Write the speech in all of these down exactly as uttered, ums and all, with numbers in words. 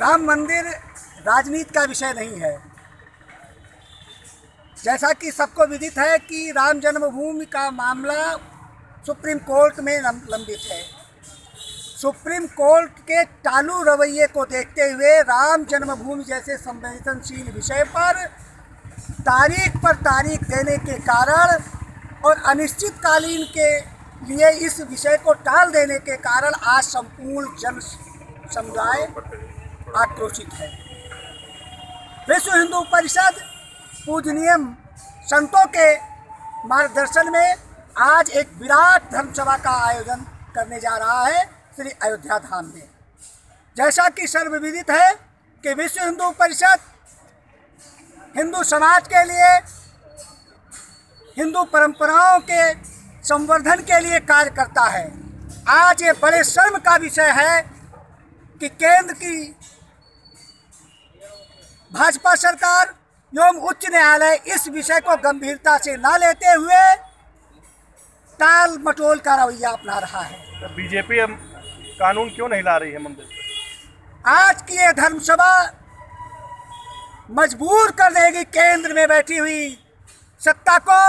राम मंदिर राजनीति का विषय नहीं है। जैसा कि सबको विदित है कि राम जन्मभूमि का मामला सुप्रीम कोर्ट में लंबित है। सुप्रीम कोर्ट के चालू रवैये को देखते हुए राम जन्मभूमि जैसे संवेदनशील विषय पर तारीख पर तारीख देने के कारण और अनिश्चितकालीन के लिए इस विषय को टाल देने के कारण आज संपूर्ण जन समुदाय आक्रोशित है। विश्व हिंदू परिषद पूजनीय संतों के मार्गदर्शन में आज एक विराट धर्मसभा का आयोजन करने जा रहा है श्री अयोध्या धाम में। जैसा कि सर्वविदित है कि विश्व हिंदू परिषद हिंदू समाज के लिए, हिंदू परंपराओं के संवर्धन के लिए कार्य करता है। आज ये बड़े शर्म का विषय है कि केंद्र की भाजपा सरकार एवं उच्च न्यायालय इस विषय को गंभीरता से ना लेते हुए टाल मटोल का रवैया अपना रहा है। तो बीजेपी अब कानून क्यों नहीं ला रही है मंदिर पर? आज की ये धर्मसभा मजबूर कर देगी केंद्र में बैठी हुई सत्ता को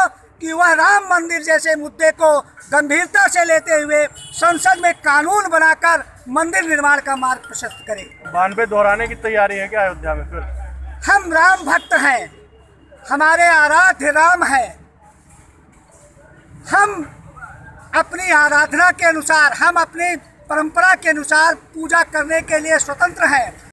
कि वह राम मंदिर जैसे मुद्दे को गंभीरता से लेते हुए संसद में कानून बनाकर मंदिर निर्माण का मार्ग प्रशस्त करे। बानवे दोहराने की तैयारी है क्या अयोध्या में? फिर हम राम भक्त हैं, हमारे आराध्य राम है, हम अपनी आराधना के अनुसार, हम अपनी परंपरा के अनुसार पूजा करने के लिए स्वतंत्र हैं।